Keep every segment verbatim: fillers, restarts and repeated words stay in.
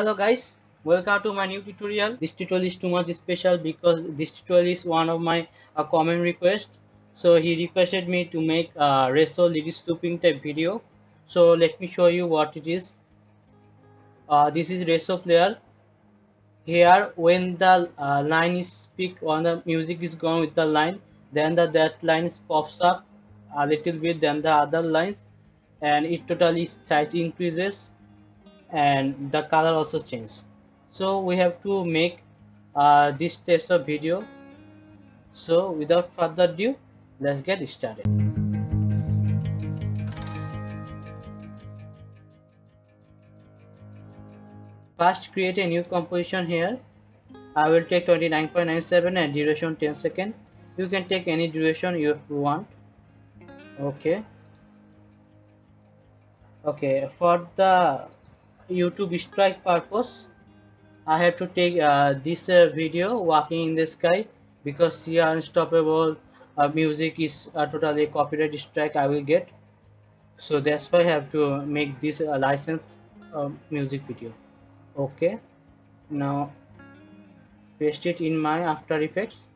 Hello guys, welcome to my new tutorial. This tutorial is too much special because this tutorial is one of my uh, common requests. So he requested me to make a Resso lyric looping type video. So let me show you what it is. Uh, this is Resso player. Here when the uh, line is speak or the music is gone with the line, then the that line pops up a little bit than the other lines and it totally size increases and the color also changes. So we have to make uh, these types of video. So without further ado, let's get started. First, create a new composition. Here I will take twenty-nine point nine seven and duration ten seconds. You can take any duration you want. Okay. Okay, for the YouTube strike purpose, I have to take uh, this uh, video walking in the sky, because here Unstoppable uh, music is uh, totally copyright strike I will get. So that's why I have to make this uh, license uh, music video. Okay, now paste it in my After Effects,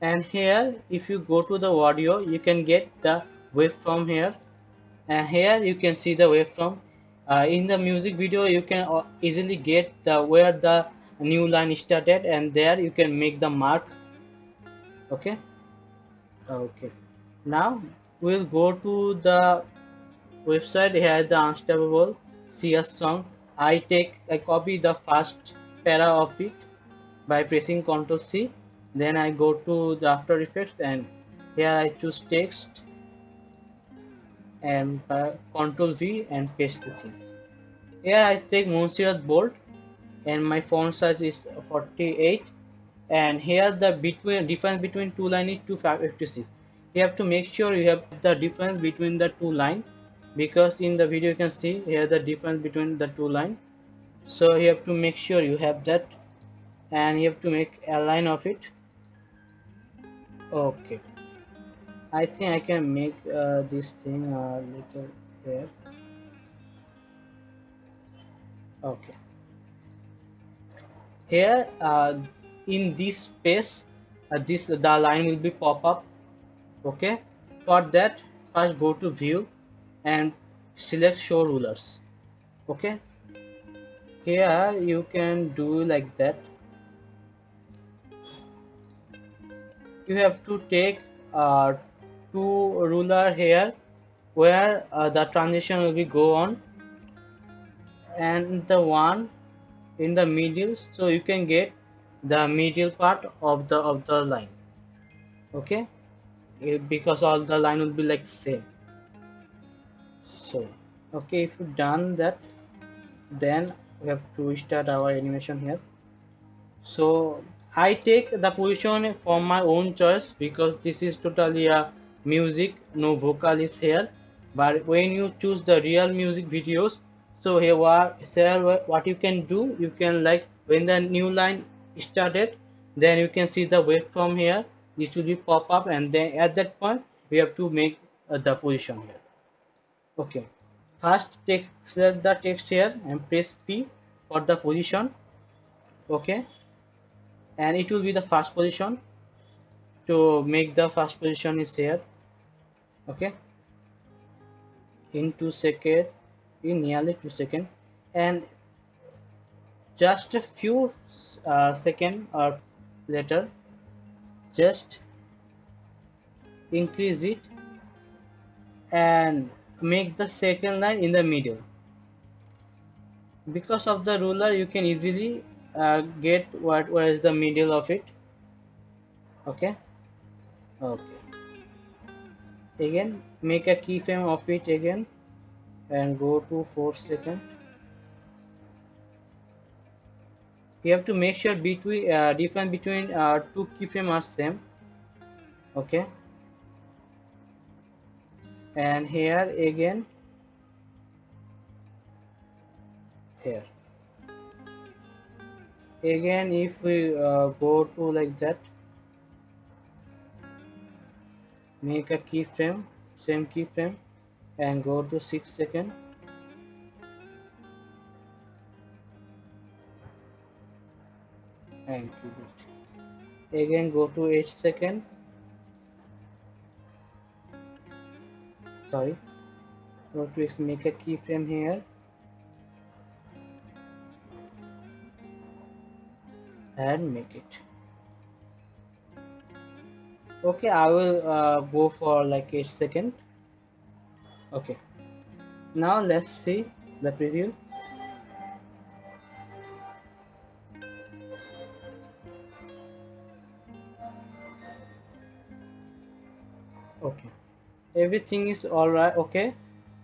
and here if you go to the audio you can get the waveform here, and here you can see the waveform. Uh, in the music video you can easily get the where the new line started, and there you can make the mark. Okay, okay, now we'll go to the website. Here the Unstoppable C S song. I take I copy the first para of it by pressing control C, then I go to the After Effects and here I choose text and uh, control V and paste the things. Here I take Monserrat bold and my font size is forty-eight, and here the between difference between two line is two fifty-six. You have to make sure you have the difference between the two line, because in the video you can see here the difference between the two line. So you have to make sure you have that, and you have to make a line of it. Okay, I think I can make uh, this thing a little here. Okay, here uh, in this space uh, this the line will be pop up. Okay, for that first go to view and select show rulers. Okay, here you can do like that. You have to take uh, two ruler here where uh, the transition will be go on, and the one in the middle, so you can get the middle part of the of the line. Okay, it, because all the line will be like same. So okay, if you done that, then we have to start our animation here. So I take the position from my own choice, because this is totally a music, no vocal is here. But when you choose the real music videos, so here what you can do, you can like when the new line started, then you can see the waveform here. This will be pop up, and then at that point we have to make uh, the position here. Okay, first take select the text here and press P for the position. Okay, and it will be the first position. To make the first position is here. Okay, in two seconds, in nearly two seconds, and just a few uh, second or later, just increase it and make the second line in the middle. Because of the ruler, you can easily uh, get what where is the middle of it. Okay, okay. Again, make a keyframe of it again, and go to four seconds. You have to make sure between uh, difference between uh, two keyframes are same. Okay, and here again, here again. If we uh, go to like that, make a keyframe, same keyframe, and go to six seconds, and delete. Again go to eight second. Sorry, go to make a keyframe here, and make it. Okay, I will uh, go for like eight second. Okay, now let's see the preview. Okay, everything is all right. Okay,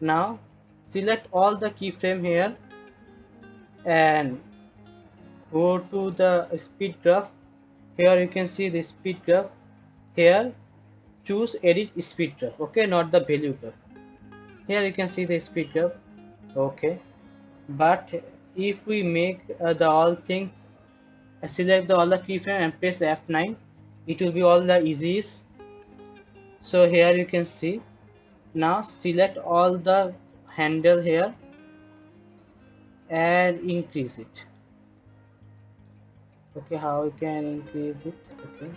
now select all the keyframe here and go to the speed graph. Here you can see the speed graph. Here choose edit speed graph, okay, not the value graph. Here you can see the speed graph, okay. But if we make uh, the all things, uh, select the all the keyframe and press F nine, it will be all the easiest. So here you can see. Now select all the handle here and increase it. Okay, how we can increase it? Okay.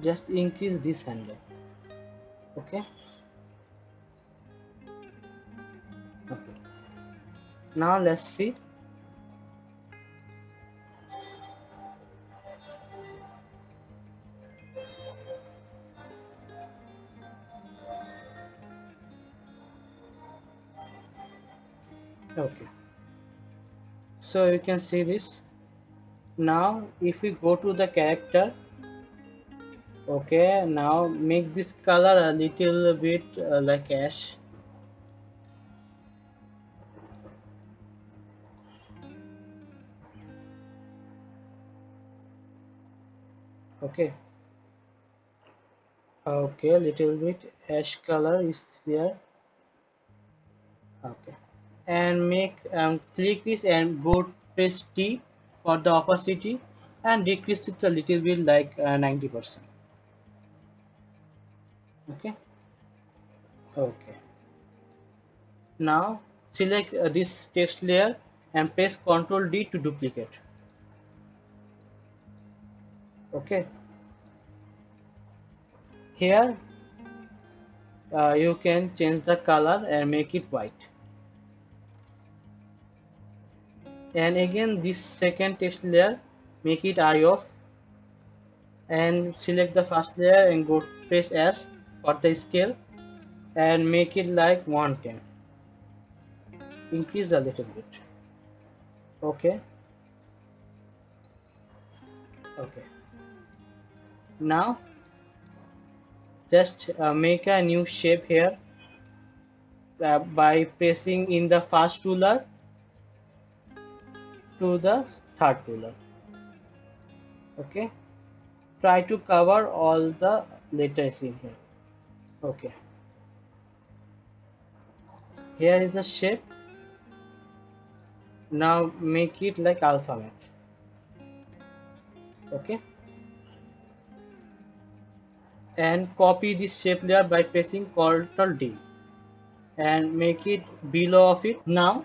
Just increase this handle. Okay. Okay. Now let's see. Okay, so you can see this. Now if we go to the character, okay, now make this color a little bit uh, like ash. Okay, okay, little bit ash color is there. Okay, and make um, click this and go press T for the opacity and decrease it a little bit, like uh, ninety percent. Okay, okay, now select uh, this text layer and press Ctrl D to duplicate. Okay, here uh, you can change the color and make it white. And again this second text layer, make it eye off, and select the first layer and go press S for the scale and make it like one ten. Increase a little bit. Okay, okay, now just uh, make a new shape here uh, by pressing in the first ruler to the third ruler. Okay, try to cover all the letters in here. Okay, here is the shape. Now make it like alphabet. Okay, and copy this shape layer by pressing Ctrl D and make it below of it. Now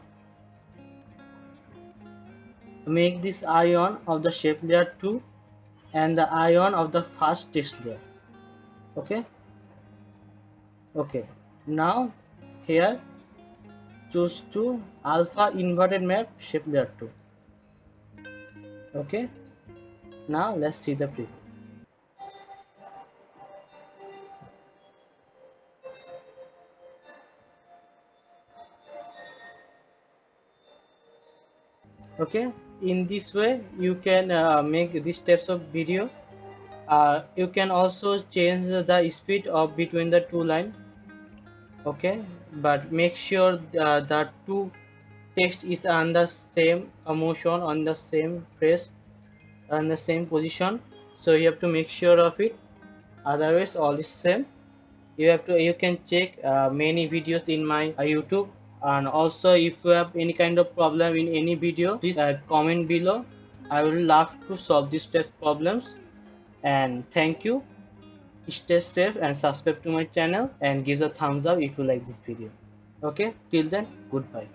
make this icon of the shape layer two and the icon of the first text layer. Okay, okay, now here choose to alpha inverted map shape layer two. Okay, now let's see the preview. Okay, in this way you can uh, make these types of video. Uh, you can also change the speed of between the two lines. Okay, but make sure the, the two text is on the same motion, on the same phrase, on the same position. So you have to make sure of it, otherwise all is same. You have to, you can check uh, many videos in my uh, YouTube. And also if you have any kind of problem in any video, please uh, comment below. I will love to solve these type problems. And thank you. Stay safe and subscribe to my channel and give a thumbs up if you like this video. Okay, till then, goodbye.